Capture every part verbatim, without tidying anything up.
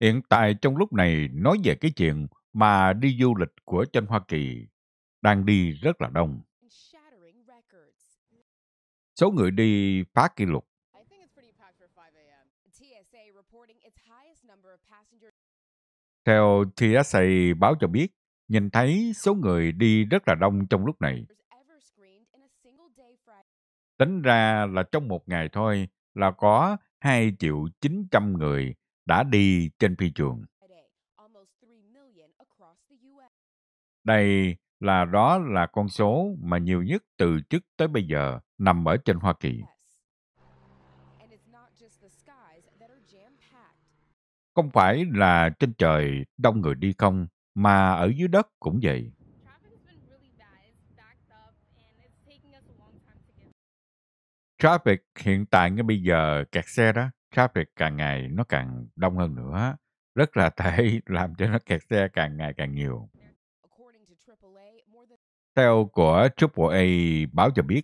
Hiện tại trong lúc này nói về cái chuyện mà đi du lịch của trên Hoa Kỳ đang đi rất là đông. Số người đi phá kỷ lục. Theo tê ét a báo cho biết, nhìn thấy số người đi rất là đông trong lúc này. Tính ra là trong một ngày thôi là có hai triệu chín trăm người đã đi trên phi trường. Đây là đó là con số mà nhiều nhất từ trước tới bây giờ nằm ở trên Hoa Kỳ. Không phải là trên trời đông người đi không, mà ở dưới đất cũng vậy. Traffic hiện tại ngay bây giờ kẹt xe đó, traffic càng ngày nó càng đông hơn nữa. Rất là tệ, làm cho nó kẹt xe càng ngày càng nhiều. Theo của a a a báo cho biết,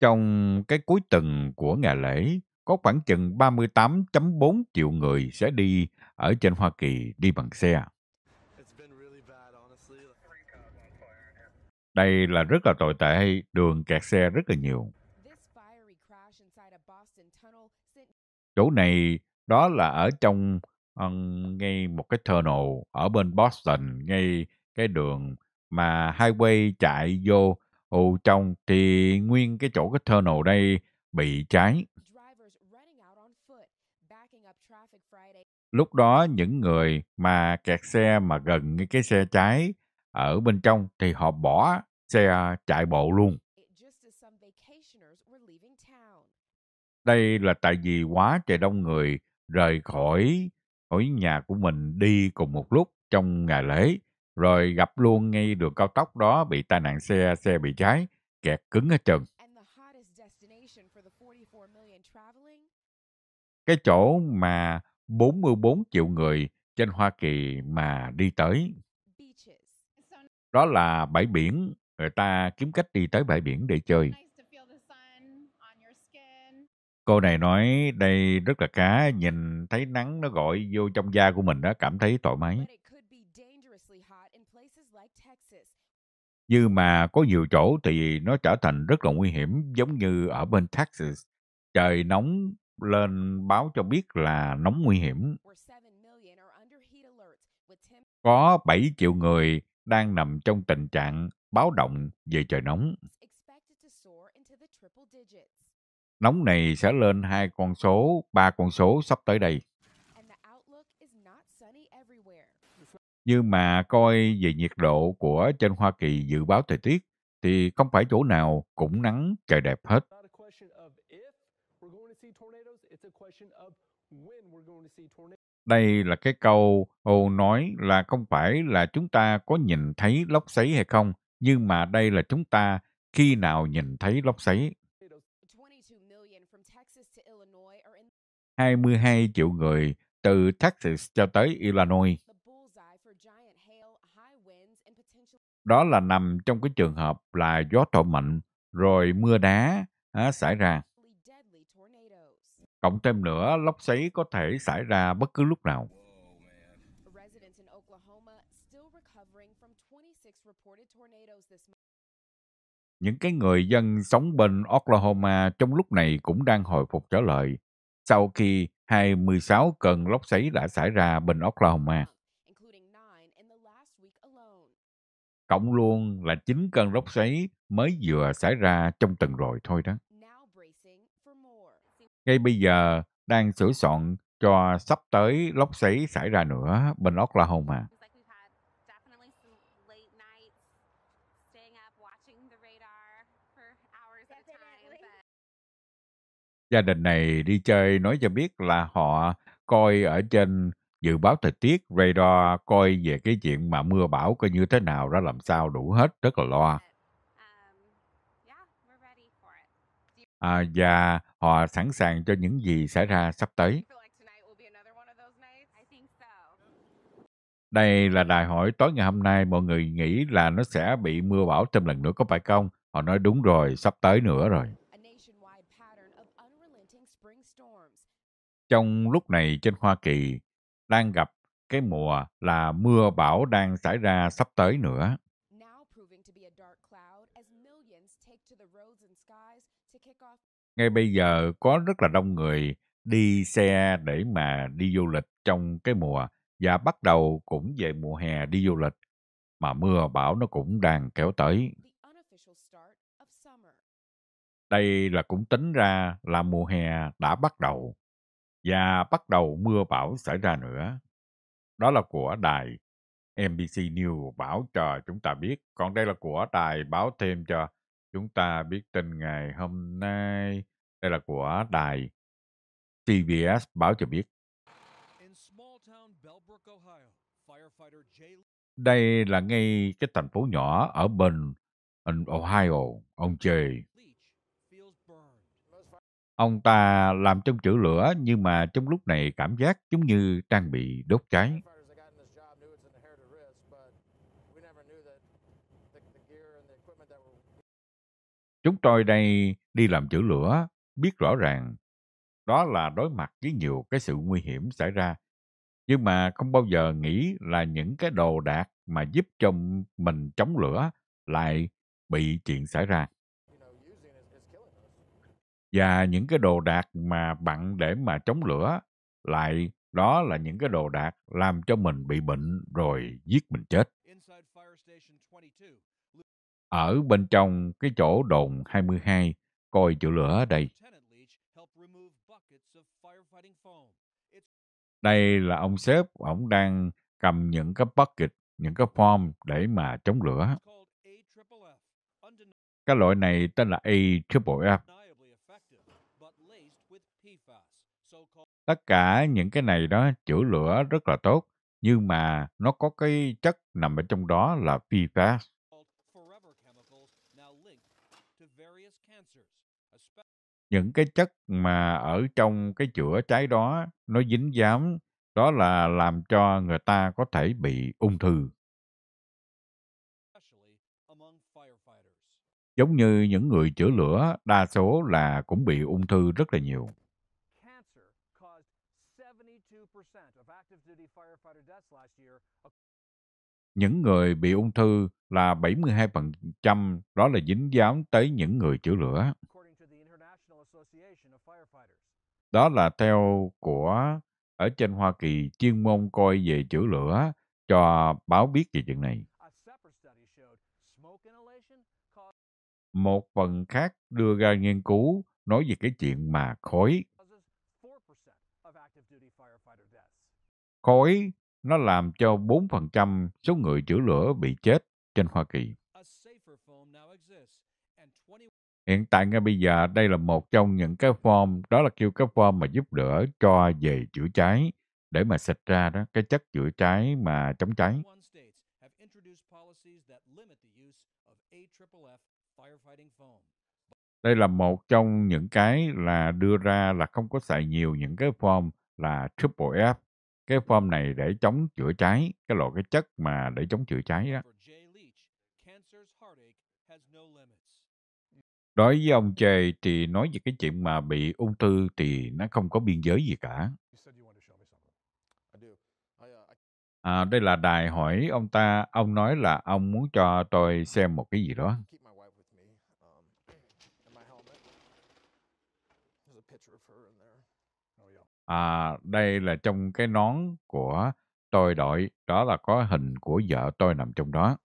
trong cái cuối tuần của ngày lễ, có khoảng chừng ba mươi tám phẩy bốn triệu người sẽ đi ở trên Hoa Kỳ đi bằng xe. Đây là rất là tồi tệ, đường kẹt xe rất là nhiều. Chỗ này, đó là ở trong um, ngay một cái tunnel ở bên Boston, ngay cái đường mà highway chạy vô Ồ trong thì nguyên cái chỗ cái tunnel đây bị cháy. Lúc đó những người mà kẹt xe mà gần cái xe cháy ở bên trong thì họ bỏ xe chạy bộ luôn. Đây là tại vì quá trời đông người rời khỏi, khỏi nhà của mình đi cùng một lúc trong ngày lễ. Rồi gặp luôn ngay đường cao tốc đó bị tai nạn xe, xe bị cháy, kẹt cứng hết trơn. Cái chỗ mà bốn mươi bốn triệu người trên Hoa Kỳ mà đi tới, đó là bãi biển, người ta kiếm cách đi tới bãi biển để chơi. Cô này nói đây rất là cá, nhìn thấy nắng nó gọi vô trong da của mình đó, cảm thấy thoải mái. Nhưng mà có nhiều chỗ thì nó trở thành rất là nguy hiểm, giống như ở bên Texas. Trời nóng lên báo cho biết là nóng nguy hiểm. Có bảy triệu người đang nằm trong tình trạng báo động về trời nóng. Nóng này sẽ lên hai con số, ba con số sắp tới đây. Nhưng mà coi về nhiệt độ của trên Hoa Kỳ dự báo thời tiết thì không phải chỗ nào cũng nắng trời đẹp hết. Đây là cái câu Âu nói là không phải là chúng ta có nhìn thấy lốc xoáy hay không, nhưng mà đây là chúng ta khi nào nhìn thấy lốc xoáy. hai mươi hai triệu người từ Texas cho tới Illinois. Đó là nằm trong cái trường hợp là gió thổi mạnh, rồi mưa đá á, xảy ra. Cộng thêm nữa, lốc xoáy có thể xảy ra bất cứ lúc nào. Những cái người dân sống bên Oklahoma trong lúc này cũng đang hồi phục trở lại sau khi hai mươi sáu cơn lốc xoáy đã xảy ra bên Oklahoma. Cộng luôn là chín cơn lốc xoáy mới vừa xảy ra trong tuần rồi thôi đó. Ngay bây giờ đang sửa soạn cho sắp tới lốc xoáy xảy ra nữa bên Oklahoma. Gia đình này đi chơi nói cho biết là họ coi ở trên dự báo thời tiết, radar coi về cái chuyện mà mưa bão coi như thế nào ra làm sao đủ hết, rất là lo. À, và họ sẵn sàng cho những gì xảy ra sắp tới. Đây là đại hội tối ngày hôm nay, mọi người nghĩ là nó sẽ bị mưa bão thêm lần nữa có phải không? Họ nói đúng rồi, sắp tới nữa rồi. Trong lúc này trên Hoa Kỳ đang gặp cái mùa là mưa bão đang xảy ra sắp tới nữa. Ngay bây giờ có rất là đông người đi xe để mà đi du lịch trong cái mùa, và bắt đầu cũng về mùa hè đi du lịch mà mưa bão nó cũng đang kéo tới. Đây là cũng tính ra là mùa hè đã bắt đầu và bắt đầu mưa bão xảy ra nữa. Đó là của đài en bê xê News báo cho chúng ta biết. Còn đây là của đài báo thêm cho chúng ta biết tin ngày hôm nay. Đây là của đài xê bê ét báo cho biết. Đây là ngay cái thành phố nhỏ ở bên Ohio, ông Jay. Ông ta làm trong chữ lửa, nhưng mà trong lúc này cảm giác giống như đang bị đốt cháy. Chúng tôi đây đi làm chữ lửa, biết rõ ràng đó là đối mặt với nhiều cái sự nguy hiểm xảy ra, nhưng mà không bao giờ nghĩ là những cái đồ đạc mà giúp cho mình chống lửa lại bị chuyện xảy ra. Và những cái đồ đạc mà bạn để mà chống lửa lại, đó là những cái đồ đạc làm cho mình bị bệnh rồi giết mình chết. Ở bên trong cái chỗ đồn hai mươi hai, coi chữ lửa đây. Đây là ông sếp, ông đang cầm những cái bucket, những cái form để mà chống lửa. Cái loại này tên là A F F F. Tất cả những cái này đó chữa lửa rất là tốt, nhưng mà nó có cái chất nằm ở trong đó là P F A S. Những cái chất mà ở trong cái chữa cháy đó, nó dính dám, đó là làm cho người ta có thể bị ung thư. Giống như những người chữa lửa, đa số là cũng bị ung thư rất là nhiều. Những người bị ung thư là bảy mươi hai phần trăm, đó là dính dáng tới những người chữa lửa. Đó là theo của ở trên Hoa Kỳ chuyên môn coi về chữa lửa cho báo biết về chuyện này. Một phần khác đưa ra nghiên cứu nói về cái chuyện mà khói. Khói nó làm cho bốn phần trăm số người chữa lửa bị chết trên Hoa Kỳ. Hiện tại ngay bây giờ đây là một trong những cái form, đó là kêu cái form mà giúp đỡ cho về chữa cháy, để mà xịt ra đó, cái chất chữa cháy mà chống cháy. Đây là một trong những cái là đưa ra là không có xài nhiều những cái form là triple F. Cái form này để chống chữa cháy, cái loại cái chất mà để chống chữa cháy đó. Đối với ông Jay thì nói về cái chuyện mà bị ung thư thì nó không có biên giới gì cả. À, đây là đài hỏi ông ta, ông nói là ông muốn cho tôi xem một cái gì đó. À, đây là trong cái nón của tôi đội, đó là có hình của vợ tôi nằm trong đó.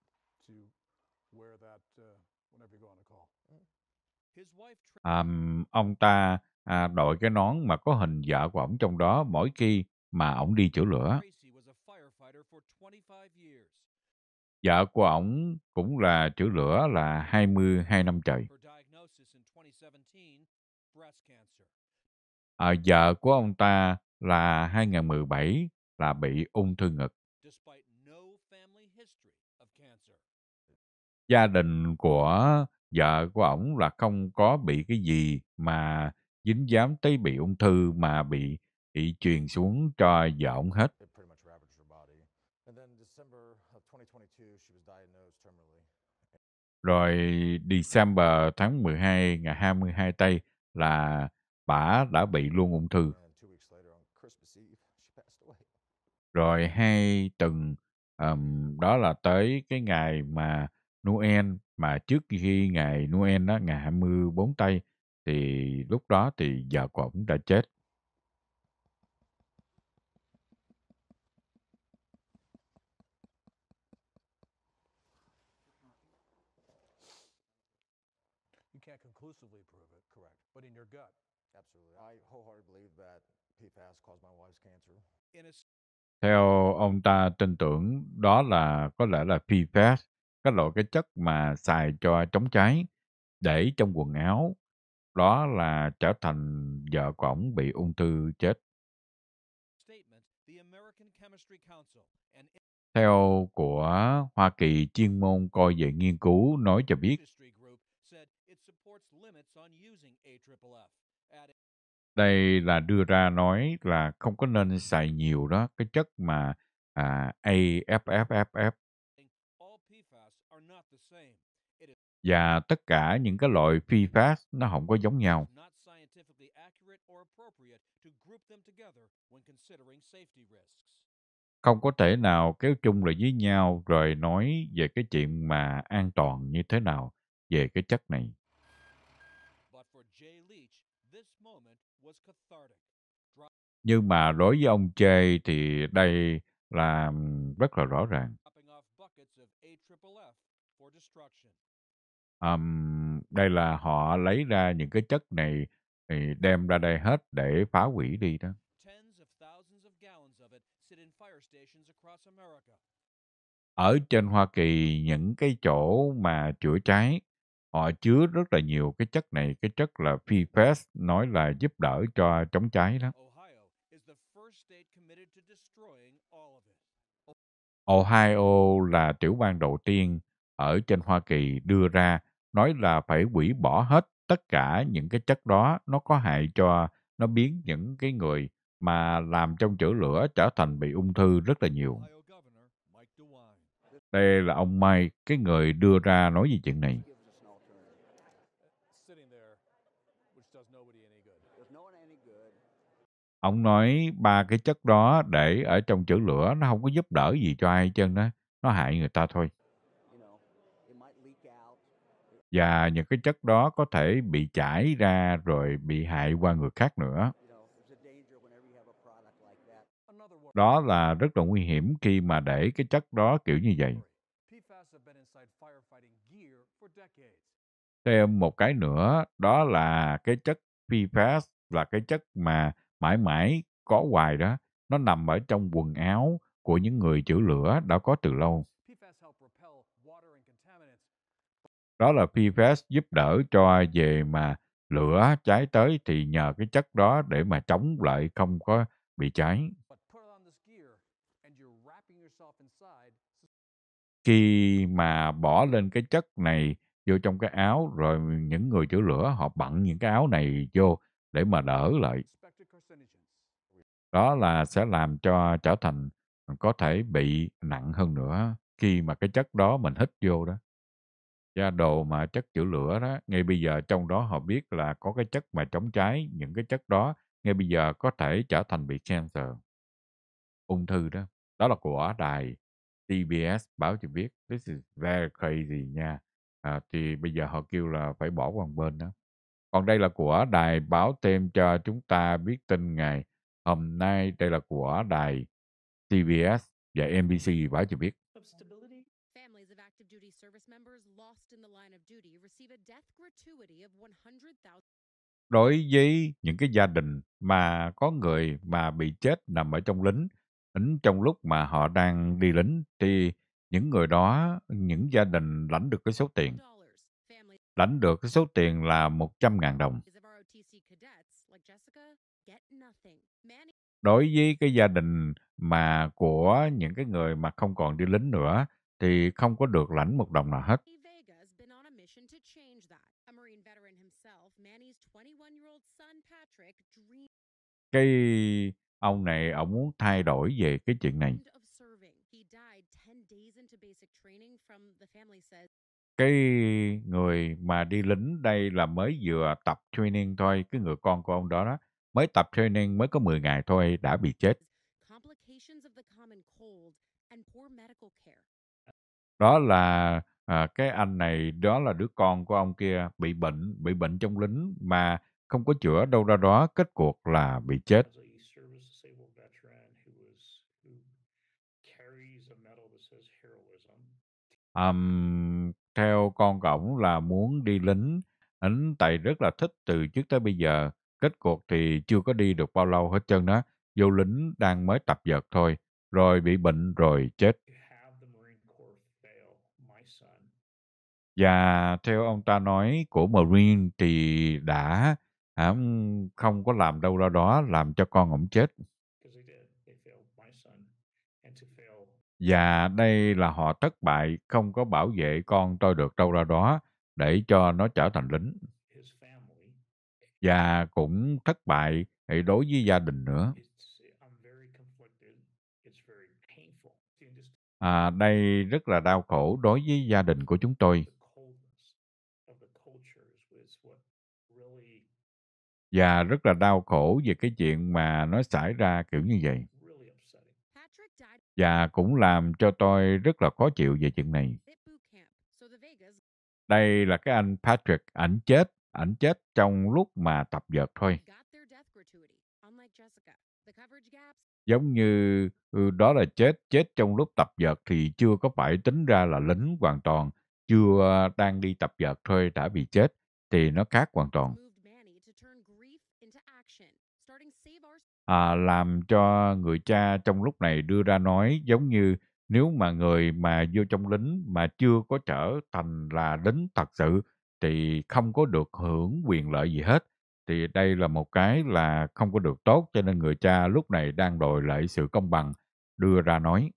À, ông ta à, đội cái nón mà có hình vợ của ổng trong đó mỗi khi mà ổng đi chữa lửa. Vợ của ổng cũng là chữa lửa là hai mươi hai năm trời. À, vợ của ông ta là hai nghìn mười bảy là bị ung thư ngực. Gia đình của vợ của ổng là không có bị cái gì mà dính dám tới bị ung thư mà bị bị truyền xuống cho vợ ổng hết. Rồi December tháng mười hai, ngày hai mươi hai Tây là bà đã bị luôn ung thư. Rồi hai tuần um, đó là tới cái ngày mà Noel, mà trước khi ngày Noel đó, ngày hai mươi bốn Tây, thì lúc đó thì vợ của ổng đã chết. Theo ông ta tin tưởng đó là có lẽ là pê ép a ét, cái loại cái chất mà xài cho chống cháy để trong quần áo, đó là trở thành vợ của ổng bị ung thư chết. Theo của Hoa Kỳ chuyên môn coi về nghiên cứu nói cho biết, đây là đưa ra nói là không có nên xài nhiều đó, cái chất mà à, A F F F. Và tất cả những cái loại pê ép a ét nó không có giống nhau. Không có thể nào kéo chung lại với nhau rồi nói về cái chuyện mà an toàn như thế nào về cái chất này. Nhưng mà đối với ông Jay thì đây là rất là rõ ràng. Um, đây là họ lấy ra những cái chất này thì đem ra đây hết để phá hủy đi đó. Ở trên Hoa Kỳ, những cái chỗ mà chữa cháy, họ chứa rất là nhiều cái chất này, cái chất là pê ép a ét, nói là giúp đỡ cho chống cháy đó. Ohio là tiểu bang đầu tiên ở trên Hoa Kỳ đưa ra nói là phải hủy bỏ hết tất cả những cái chất đó, nó có hại cho, nó biến những cái người mà làm trong chữa lửa trở thành bị ung thư rất là nhiều. Đây là ông Mike, cái người đưa ra nói về chuyện này. Ông nói ba cái chất đó để ở trong chữa lửa nó không có giúp đỡ gì cho ai hết trơn đó, nó hại người ta thôi. Và những cái chất đó có thể bị chảy ra rồi bị hại qua người khác nữa. Đó là rất là nguy hiểm khi mà để cái chất đó kiểu như vậy. Thêm một cái nữa, đó là cái chất pê ép a ét, là cái chất mà mãi mãi có hoài đó. Nó nằm ở trong quần áo của những người chữa lửa đã có từ lâu. Đó là pê ép a ét giúp đỡ cho về mà lửa cháy tới thì nhờ cái chất đó để mà chống lại không có bị cháy. Khi mà bỏ lên cái chất này vô trong cái áo, rồi những người chữa lửa họ bận những cái áo này vô để mà đỡ lại. Đó là sẽ làm cho trở thành có thể bị nặng hơn nữa khi mà cái chất đó mình hít vô đó. Và đồ mà chất chữa lửa đó, ngay bây giờ trong đó họ biết là có cái chất mà chống cháy, những cái chất đó ngay bây giờ có thể trở thành bị cancer, ung thư đó. Đó là của đài tê bê ét báo cho biết. This is very crazy nha. À, thì bây giờ họ kêu là phải bỏ qua một bên đó. Còn đây là của đài báo thêm cho chúng ta biết tin ngày hôm nay. Đây là của đài tê bê ét và en bê xê báo cho biết. Đối với những cái gia đình mà có người mà bị chết nằm ở trong lính, lính trong lúc mà họ đang đi lính, thì những người đó, những gia đình lãnh được cái số tiền. Lãnh được cái số tiền là một trăm nghìn đồng. Đối với cái gia đình mà của những cái người mà không còn đi lính nữa, thì không có được lãnh một đồng nào hết. Cái ông này, ông muốn thay đổi về cái chuyện này. Cái người mà đi lính đây là mới vừa tập training thôi, cái người con của ông đó đó, mới tập training mới có mười ngày thôi đã bị chết. Đó là à, cái anh này, đó là đứa con của ông kia bị bệnh, bị bệnh trong lính mà không có chữa đâu ra đó, kết cuộc là bị chết. Um, theo con cổng là muốn đi lính, anh Tài rất là thích từ trước tới bây giờ, kết cuộc thì chưa có đi được bao lâu hết trơn đó, vô lính đang mới tập vợt thôi, rồi bị bệnh rồi chết. Và theo ông ta nói của Marine thì đã à, không có làm đâu ra đó, làm cho con ổng chết. Và đây là họ thất bại, không có bảo vệ con tôi được đâu ra đó để cho nó trở thành lính. Và cũng thất bại đối với gia đình nữa. À, đây rất là đau khổ đối với gia đình của chúng tôi. Và rất là đau khổ về cái chuyện mà nó xảy ra kiểu như vậy. Và cũng làm cho tôi rất là khó chịu về chuyện này. Đây là cái anh Patrick, ảnh chết, ảnh chết trong lúc mà tập vợt thôi. Giống như đó là chết, chết trong lúc tập vợt thì chưa có phải tính ra là lính hoàn toàn, chưa đang đi tập vợt thôi đã bị chết, thì nó khác hoàn toàn. À, làm cho người cha trong lúc này đưa ra nói giống như nếu mà người mà vô trong lính mà chưa có trở thành là lính thật sự thì không có được hưởng quyền lợi gì hết. Thì đây là một cái là không có được tốt, cho nên người cha lúc này đang đòi lại sự công bằng, đưa ra nói.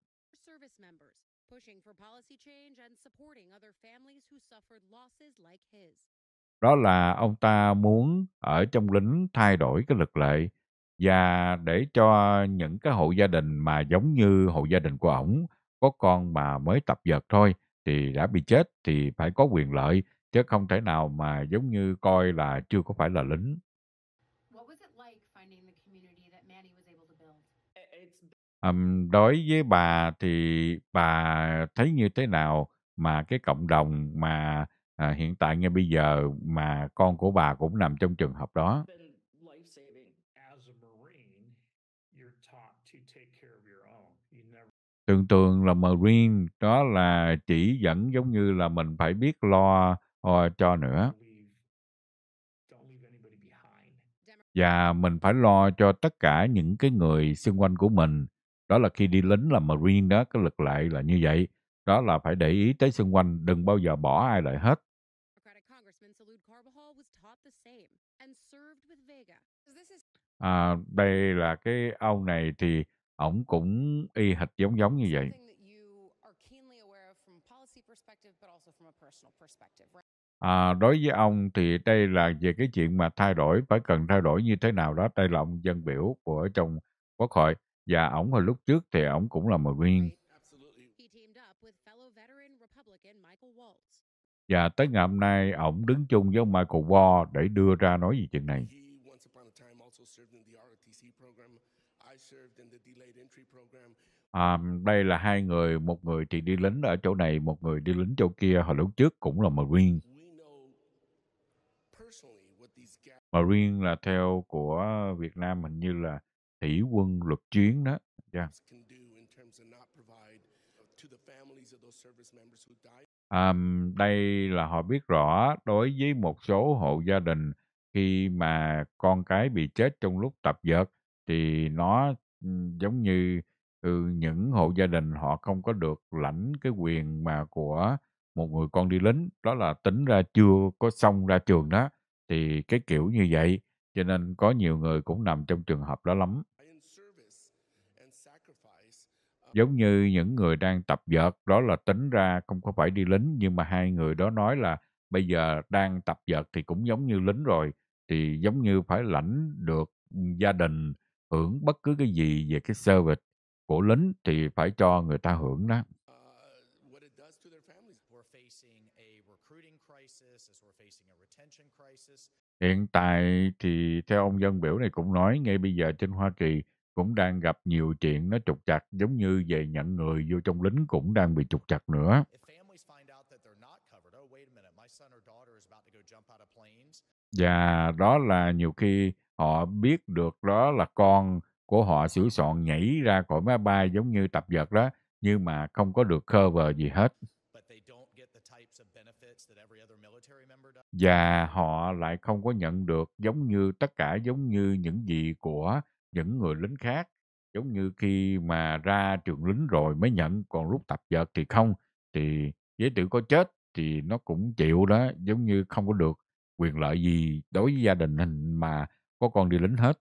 Đó là ông ta muốn ở trong lính thay đổi cái luật lệ và để cho những cái hộ gia đình mà giống như hộ gia đình của ổng có con mà mới tập vợt thôi thì đã bị chết thì phải có quyền lợi, chứ không thể nào mà giống như coi là chưa có phải là lính. Um, đối với bà thì bà thấy như thế nào mà cái cộng đồng mà à, hiện tại ngay bây giờ mà con của bà cũng nằm trong trường hợp đó? Tưởng tượng là Marine, đó là chỉ dẫn giống như là mình phải biết lo uh, cho nữa. Và mình phải lo cho tất cả những cái người xung quanh của mình. Đó là khi đi lính là Marine đó, cái lực lệ là như vậy. Đó là phải để ý tới xung quanh, đừng bao giờ bỏ ai lại hết. À, đây là cái ông này thì ổng cũng y hệt giống giống như vậy. À, đối với ông thì đây là về cái chuyện mà thay đổi, phải cần thay đổi như thế nào đó. Đây là ông dân biểu của trong quốc hội. Và ổng hồi lúc trước thì ổng cũng là Marine. Và tới ngày hôm nay, ổng đứng chung với ông Michael Waltz để đưa ra nói về chuyện này. À, đây là hai người, một người thì đi lính ở chỗ này, một người đi lính chỗ kia, hồi lúc trước cũng là Marine. Marine là theo của Việt Nam hình như là thủy quân lục chiến đó. Yeah. À, đây là họ biết rõ đối với một số hộ gia đình khi mà con cái bị chết trong lúc tập vợt thì nó giống như ừ, những hộ gia đình họ không có được lãnh cái quyền mà của một người con đi lính, đó là tính ra chưa có xong ra trường đó, thì cái kiểu như vậy, cho nên có nhiều người cũng nằm trong trường hợp đó lắm. Giống như những người đang tập vợt, đó là tính ra không có phải đi lính, nhưng mà hai người đó nói là bây giờ đang tập vợt thì cũng giống như lính rồi, thì giống như phải lãnh được gia đình hưởng bất cứ cái gì về cái service của lính thì phải cho người ta hưởng đó. Hiện tại thì theo ông dân biểu này cũng nói, ngay bây giờ trên Hoa Kỳ cũng đang gặp nhiều chuyện nó trục trặc, giống như về nhận người vô trong lính cũng đang bị trục trặc nữa. Và đó là nhiều khi họ biết được đó là con của họ xỉu soạn nhảy ra khỏi máy bay giống như tập vật đó, nhưng mà không có được cover gì hết. Và họ lại không có nhận được giống như tất cả giống như những gì của những người lính khác. Giống như khi mà ra trường lính rồi mới nhận, còn lúc tập vợt thì không. Thì với tử có chết thì nó cũng chịu đó, giống như không có được quyền lợi gì đối với gia đình hình mà có con đi lính hết.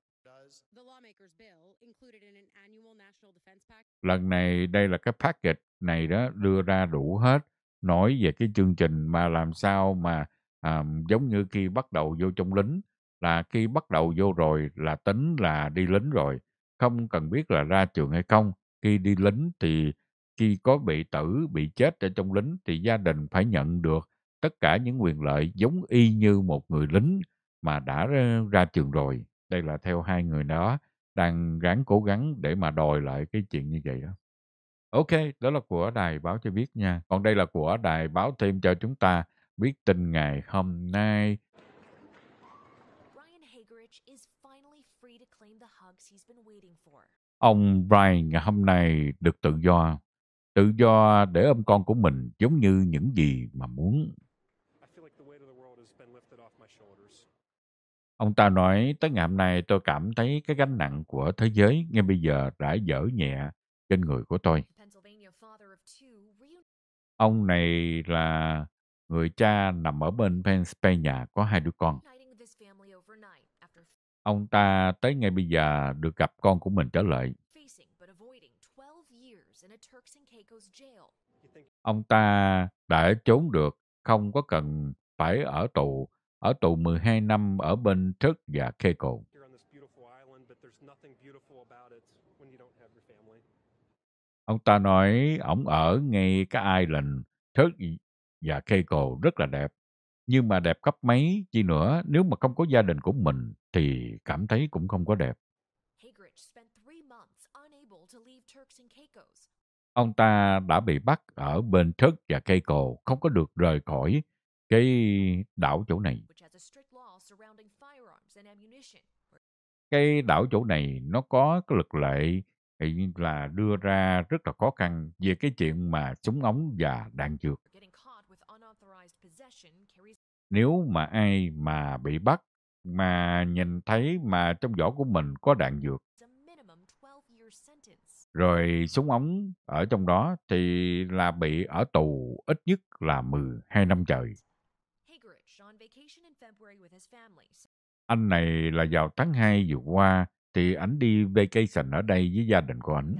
Lần này đây là cái package này đó đưa ra đủ hết, nói về cái chương trình mà làm sao mà à, giống như khi bắt đầu vô trong lính là khi bắt đầu vô rồi là tính là đi lính rồi, không cần biết là ra trường hay không. Khi đi lính thì khi có bị tử, bị chết ở trong lính thì gia đình phải nhận được tất cả những quyền lợi giống y như một người lính mà đã ra trường rồi. Đây là theo hai người đó đang ráng cố gắng để mà đòi lại cái chuyện như vậy đó. Ok, đó là của Đài Báo Cho Biết nha. Còn đây là của Đài Báo Thêm Cho Chúng Ta Biết Tin ngày hôm nay. Ông Brian ngày hôm nay được tự do, tự do để ôm con của mình giống như những gì mà muốn. Ông ta nói, tới ngày hôm nay tôi cảm thấy cái gánh nặng của thế giới ngay bây giờ đã dỡ nhẹ trên người của tôi. Ông này là người cha nằm ở bên Pennsylvania có hai đứa con. Ông ta tới ngay bây giờ được gặp con của mình trở lại. Ông ta đã trốn được, không có cần phải ở tù, ở tù mười hai năm ở bên Turks và Caicos. Ông ta nói ổng ở ngay cái island Turks và Caicos rất là đẹp, nhưng mà đẹp cấp mấy chi nữa, nếu mà không có gia đình của mình thì cảm thấy cũng không có đẹp. Ông ta đã bị bắt ở bên Turks và Caicos, không có được rời khỏi cái đảo chỗ này. Cái đảo chỗ này nó có cái luật lệ là đưa ra rất là khó khăn về cái chuyện mà súng ống và đạn dược. Nếu mà ai mà bị bắt mà nhìn thấy mà trong vỏ của mình có đạn dược rồi súng ống ở trong đó thì là bị ở tù ít nhất là mười hai năm trời. Anh này là vào tháng hai vừa qua thì ảnh đi vacation ở đây với gia đình của ảnh.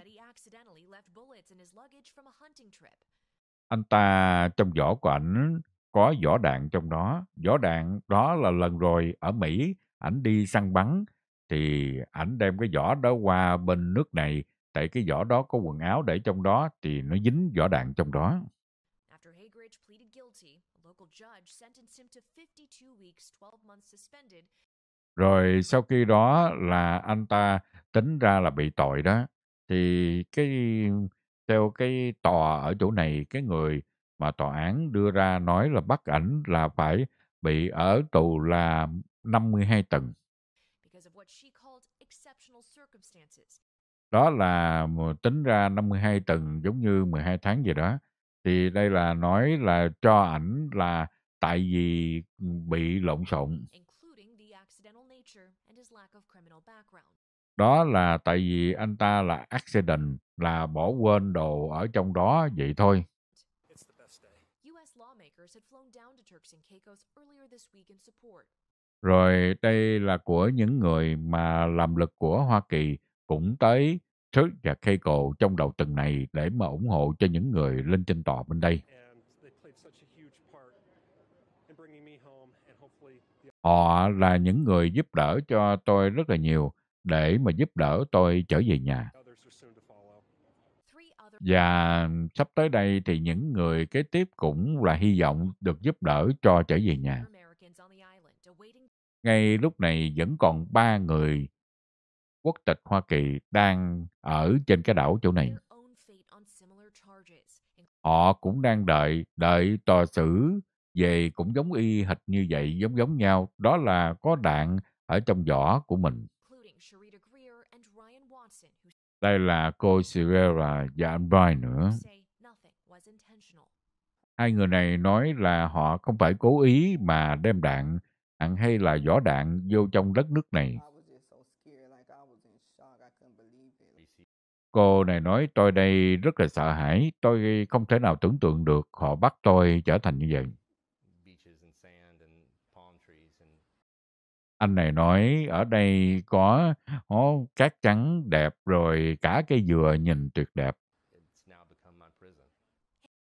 Anh ta trong vỏ của ảnh có vỏ đạn trong đó. Vỏ đạn đó là lần rồi ở Mỹ ảnh đi săn bắn thì ảnh đem cái vỏ đó qua bên nước này, tại cái vỏ đó có quần áo để trong đó thì nó dính vỏ đạn trong đó. Rồi sau khi đó là anh ta tính ra là bị tội đó. Thì cái theo cái tòa ở chỗ này, cái người mà tòa án đưa ra nói là bắt ảnh là phải bị ở tù là năm mươi hai tuần. Đó là tính ra năm mươi hai tuần giống như mười hai tháng vậy đó. Thì đây là nói là cho ảnh là tại vì bị lộn xộn. Đó là tại vì anh ta là accident, là bỏ quên đồ ở trong đó vậy thôi. Rồi đây là của những người mà làm lực của Hoa Kỳ cũng tới Turks và Caicos trong đầu tuần này để mà ủng hộ cho những người lên trên tòa bên đây. Họ là những người giúp đỡ cho tôi rất là nhiều để mà giúp đỡ tôi trở về nhà. Và sắp tới đây thì những người kế tiếp cũng là hy vọng được giúp đỡ cho trở về nhà. Ngay lúc này vẫn còn ba người quốc tịch Hoa Kỳ đang ở trên cái đảo chỗ này. Họ cũng đang đợi, đợi tòa xử về cũng giống y hệt như vậy, giống giống nhau. Đó là có đạn ở trong vỏ của mình. Đây là cô Sierra và anh Brian nữa. Hai người này nói là họ không phải cố ý mà đem đạn, đạn hay là vỏ đạn vô trong đất nước này. Cô này nói tôi đây rất là sợ hãi, tôi không thể nào tưởng tượng được họ bắt tôi trở thành như vậy. Anh này nói ở đây có oh, cát trắng đẹp rồi cả cây dừa nhìn tuyệt đẹp.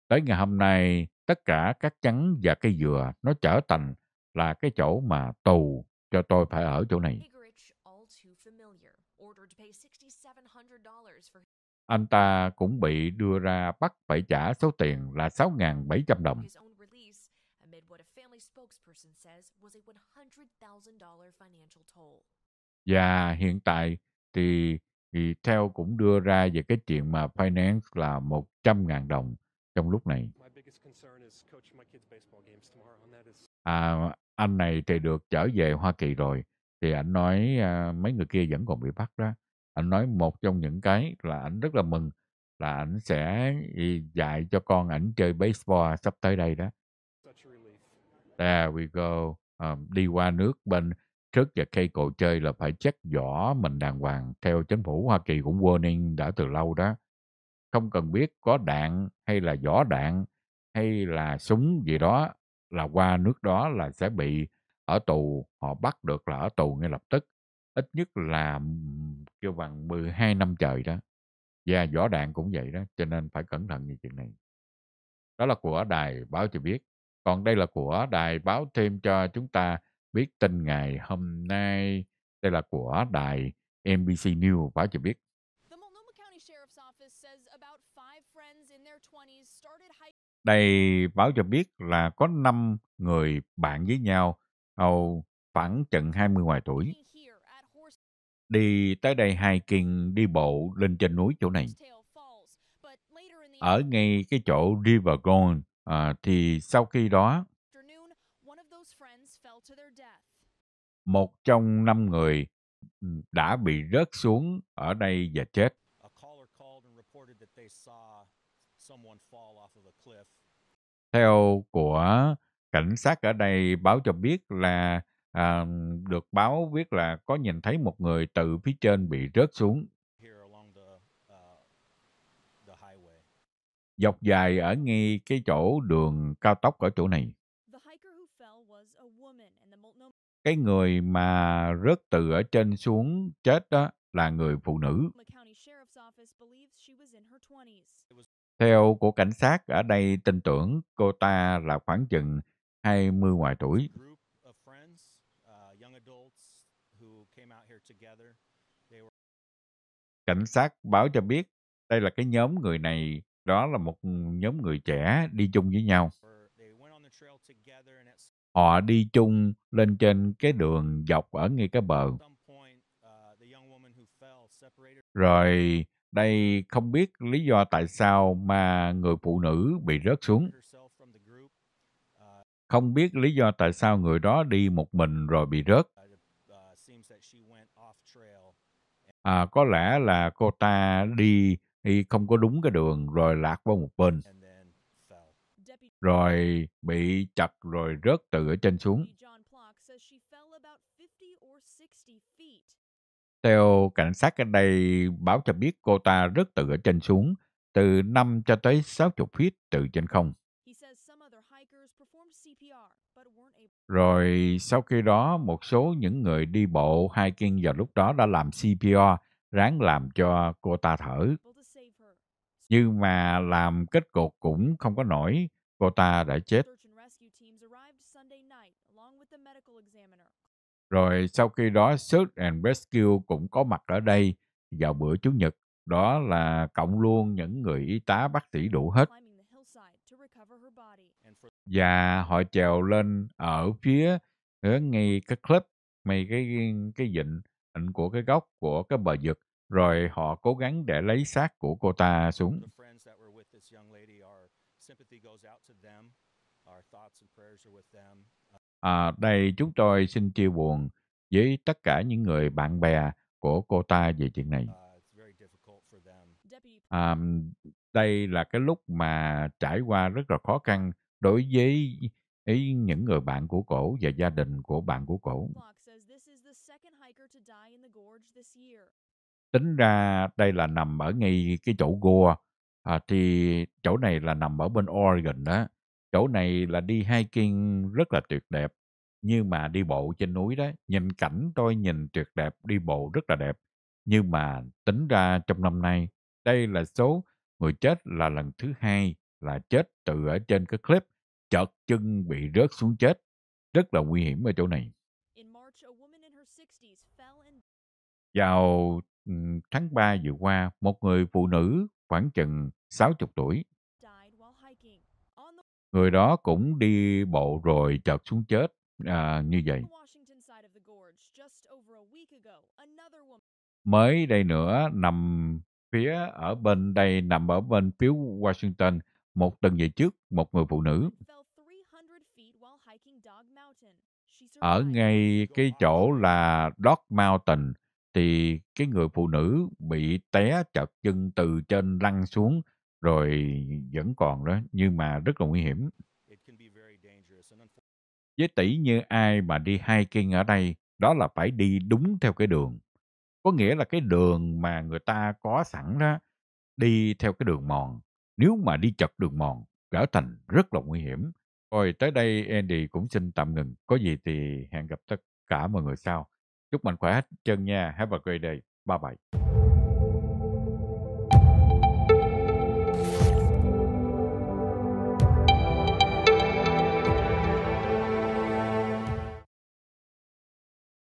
Tới ngày hôm nay, tất cả cát trắng và cây dừa nó trở thành là cái chỗ mà tù cho tôi phải ở chỗ này. Anh ta cũng bị đưa ra bắt phải trả số tiền là sáu nghìn bảy trăm đồng. Và hiện tại thì, thì theo cũng đưa ra về cái chuyện mà finance là một trăm nghìn đồng trong lúc này. À, anh này thì được trở về Hoa Kỳ rồi. Thì anh nói à, mấy người kia vẫn còn bị bắt đó. Anh nói một trong những cái là anh rất là mừng là anh sẽ dạy cho con ảnh chơi baseball sắp tới đây đó. There we go. Um, đi qua nước bên Turks và Caicos chơi là phải check vỏ mình đàng hoàng. Theo chính phủ Hoa Kỳ cũng warning đã từ lâu đó. Không cần biết có đạn hay là vỏ đạn hay là súng gì đó, là qua nước đó là sẽ bị ở tù, họ bắt được là ở tù ngay lập tức. Ít nhất là kêu bằng mười hai năm trời đó. Và vỏ đạn cũng vậy đó, cho nên phải cẩn thận như chuyện này. Đó là của đài báo cho biết. Còn đây là của đài báo thêm cho chúng ta biết tin ngày hôm nay. Đây là của đài en bê xê News báo cho biết. Đây báo cho biết là có năm người bạn với nhau, hầu khoảng chừng hai mươi ngoài tuổi. Đi tới đây hiking, đi bộ lên trên núi chỗ này. Ở ngay cái chỗ River Gown, à, thì sau khi đó, một trong năm người đã bị rớt xuống ở đây và chết. Theo của cảnh sát ở đây báo cho biết là à, được báo biết là có nhìn thấy một người từ phía trên bị rớt xuống. Dọc dài ở ngay cái chỗ đường cao tốc ở chỗ này. Cái người mà rớt từ ở trên xuống chết đó là người phụ nữ. Theo của cảnh sát ở đây tin tưởng cô ta là khoảng chừng hai mươi ngoài tuổi. Cảnh sát báo cho biết đây là cái nhóm người này, đó là một nhóm người trẻ đi chung với nhau. Họ đi chung lên trên cái đường dọc ở ngay cái bờ. Rồi đây không biết lý do tại sao mà người phụ nữ bị rớt xuống. Không biết lý do tại sao người đó đi một mình rồi bị rớt. À, có lẽ là cô ta đi, đi không có đúng cái đường rồi lạc qua một bên. Rồi bị chặt rồi rớt từ ở trên xuống. Theo cảnh sát ở đây báo cho biết cô ta rớt từ ở trên xuống từ năm cho tới sáu mươi feet từ trên không. Rồi sau khi đó một số những người đi bộ hiking vào lúc đó đã làm xê pê rờ, ráng làm cho cô ta thở. Nhưng mà làm kết cục cũng không có nổi, cô ta đã chết. Rồi sau khi đó Search and Rescue cũng có mặt ở đây vào bữa Chủ nhật, đó là cộng luôn những người y tá bác sĩ đủ hết. Và họ trèo lên ở phía ở ngay cái cliff mấy cái cái vịnh của cái gốc của cái bờ vực, rồi họ cố gắng để lấy xác của cô ta xuống. À, đây chúng tôi xin chia buồn với tất cả những người bạn bè của cô ta về chuyện này. À, đây là cái lúc mà trải qua rất là khó khăn đối với ý những người bạn của cổ và gia đình của bạn của cổ. Tính ra đây là nằm ở ngay cái chỗ Gore, à, thì chỗ này là nằm ở bên Oregon đó. Chỗ này là đi hiking rất là tuyệt đẹp, nhưng mà đi bộ trên núi đó, nhìn cảnh tôi nhìn tuyệt đẹp, đi bộ rất là đẹp. Nhưng mà tính ra trong năm nay, đây là số người chết là lần thứ hai là chết từ ở trên cái cliff, chợt chân bị rớt xuống chết. Rất là nguy hiểm ở chỗ này. Vào tháng ba vừa qua, một người phụ nữ khoảng chừng sáu mươi tuổi, người đó cũng đi bộ rồi chợt xuống chết à, như vậy. Mới đây nữa, nằm phía ở bên đây, nằm ở bên phía Washington, một tuần về trước, một người phụ nữ ở ngay cái chỗ là Dog Mountain, thì cái người phụ nữ bị té chật chân từ trên lăn xuống, rồi vẫn còn đó, nhưng mà rất là nguy hiểm. Với tỷ như ai mà đi hiking ở đây, đó là phải đi đúng theo cái đường. Có nghĩa là cái đường mà người ta có sẵn đó, đi theo cái đường mòn. Nếu mà đi chật đường mòn, trở thành rất là nguy hiểm. Rồi tới đây Andy cũng xin tạm ngừng. Có gì thì hẹn gặp tất cả mọi người sau. Chúc mạnh khỏe hết trơn nha. Have a great day. Bye bye.